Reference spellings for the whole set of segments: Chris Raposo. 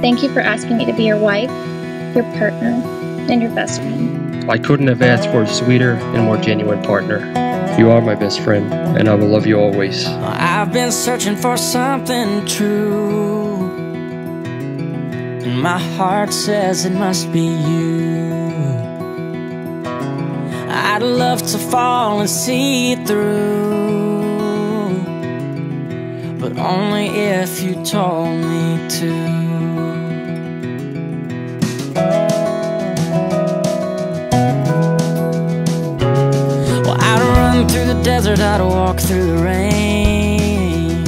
Thank you for asking me to be your wife, your partner, and your best friend. I couldn't have asked for a sweeter and more genuine partner. You are my best friend, and I will love you always. I've been searching for something true, and my heart says it must be you. I'd love to fall and see it through, but only if you told me to. Through the desert, I'd walk through the rain,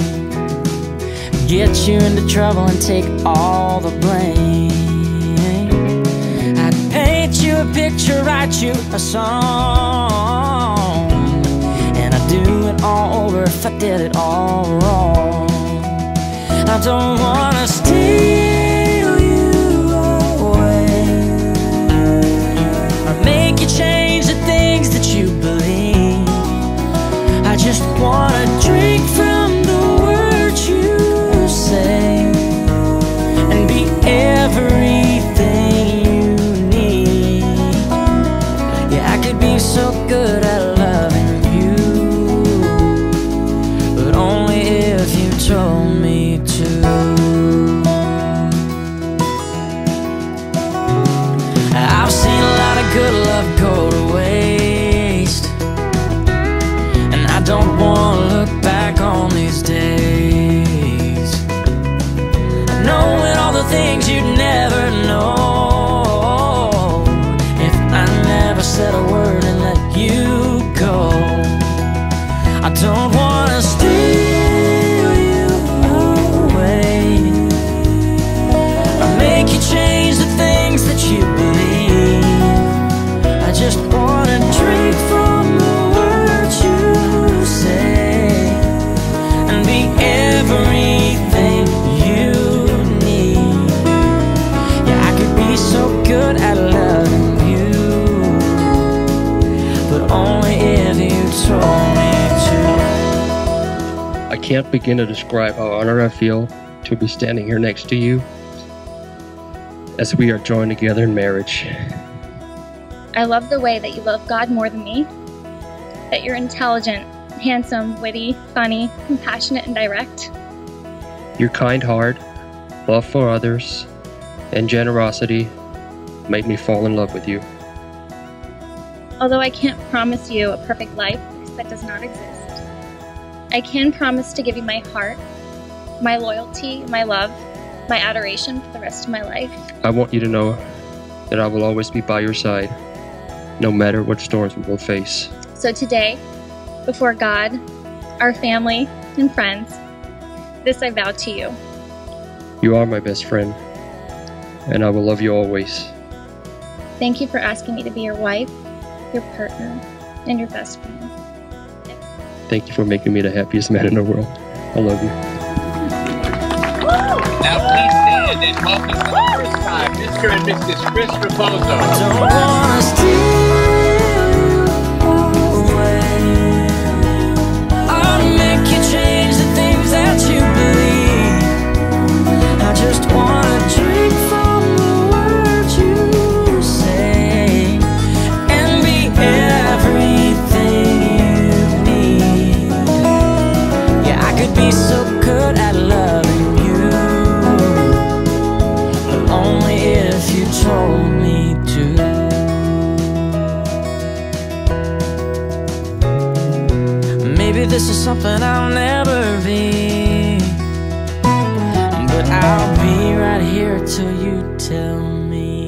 get you into trouble and take all the blame. I'd paint you a picture, write you a song, and I'd do it all over if I did it all wrong. I don't wanna steal you away or make you change the things that you believe. I just wanna drink from the words you say and be everything you need. Yeah, I could be so good at loving you, but only if you told me to. I've seen a lot of good love go to waste. Don't wanna look back on these days, knowing all the things you'd never know. If I never said a word and let you go, I don't wanna steal you away or make you change the things that you believe. I just wanna drink from the words you and be everything you need. Yeah, I could be so good at loving you, but only if you told me to. I can't begin to describe how honored I feel to be standing here next to you as we are joined together in marriage. I love the way that you love God more than me, that you're intelligent, handsome, witty, funny, compassionate, and direct. Your kind heart, love for others, and generosity made me fall in love with you. Although I can't promise you a perfect life, because that does not exist, I can promise to give you my heart, my loyalty, my love, my adoration for the rest of my life. I want you to know that I will always be by your side, no matter what storms we will face. So today, before God, our family, and friends, this I vow to you. You are my best friend, and I will love you always. Thank you for asking me to be your wife, your partner, and your best friend. Thank you for making me the happiest man in the world. I love you. Now please stand and welcome for the first time, Mr. and Mrs. Chris Raposo. Don't wanna steal. This is something I'll never be, but I'll be right here till you tell me.